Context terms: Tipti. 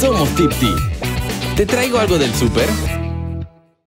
Somos Tipti. ¿Te traigo algo del súper?